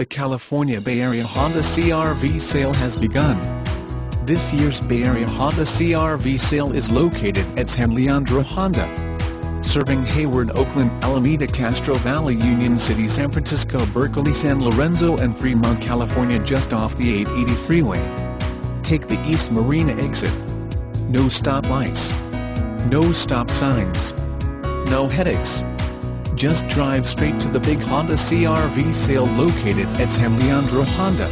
The California Bay Area Honda CR-V sale has begun. This year's Bay Area Honda CR-V sale is located at San Leandro Honda, serving Hayward, Oakland, Alameda, Castro Valley, Union City, San Francisco, Berkeley, San Lorenzo and Fremont, California, just off the 880 freeway. Take the East Marina Exit. No stop lights. No stop signs. No headaches. Just drive straight to the big Honda CR-V sale located at San Leandro Honda.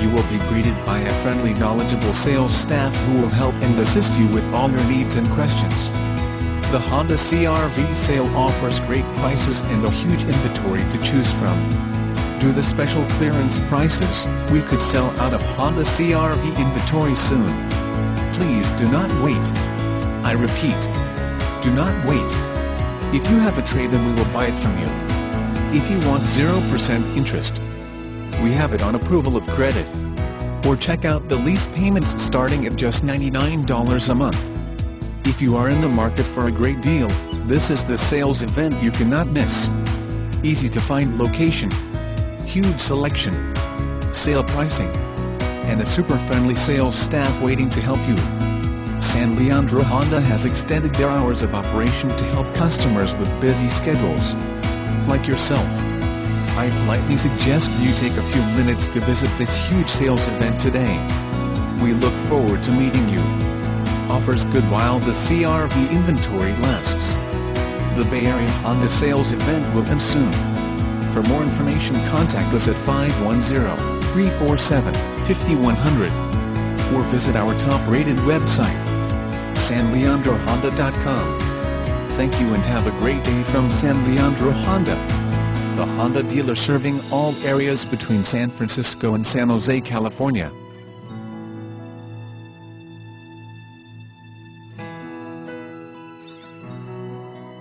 You will be greeted by a friendly, knowledgeable sales staff who will help and assist you with all your needs and questions. The Honda CR-V sale offers great prices and a huge inventory to choose from. Due to special clearance prices, we could sell out of Honda CR-V inventory soon. Please do not wait. I repeat, do not wait. If you have a trade-in, we will buy it from you. If you want 0% interest, we have it on approval of credit. Or check out the lease payments starting at just $99 a month. If you are in the market for a great deal, this is the sales event you cannot miss. Easy to find location, huge selection, sale pricing, and a super friendly sales staff waiting to help you. San Leandro Honda has extended their hours of operation to help customers with busy schedules, like yourself. I politely suggest you take a few minutes to visit this huge sales event today. We look forward to meeting you. Offers good while the CR-V inventory lasts. The Bay Area Honda sales event will end soon. For more information, contact us at 510-347-5100 or visit our top-rated website, SanLeandroHonda.com. Thank you and have a great day from San Leandro Honda, the Honda dealer serving all areas between San Francisco and San Jose, California.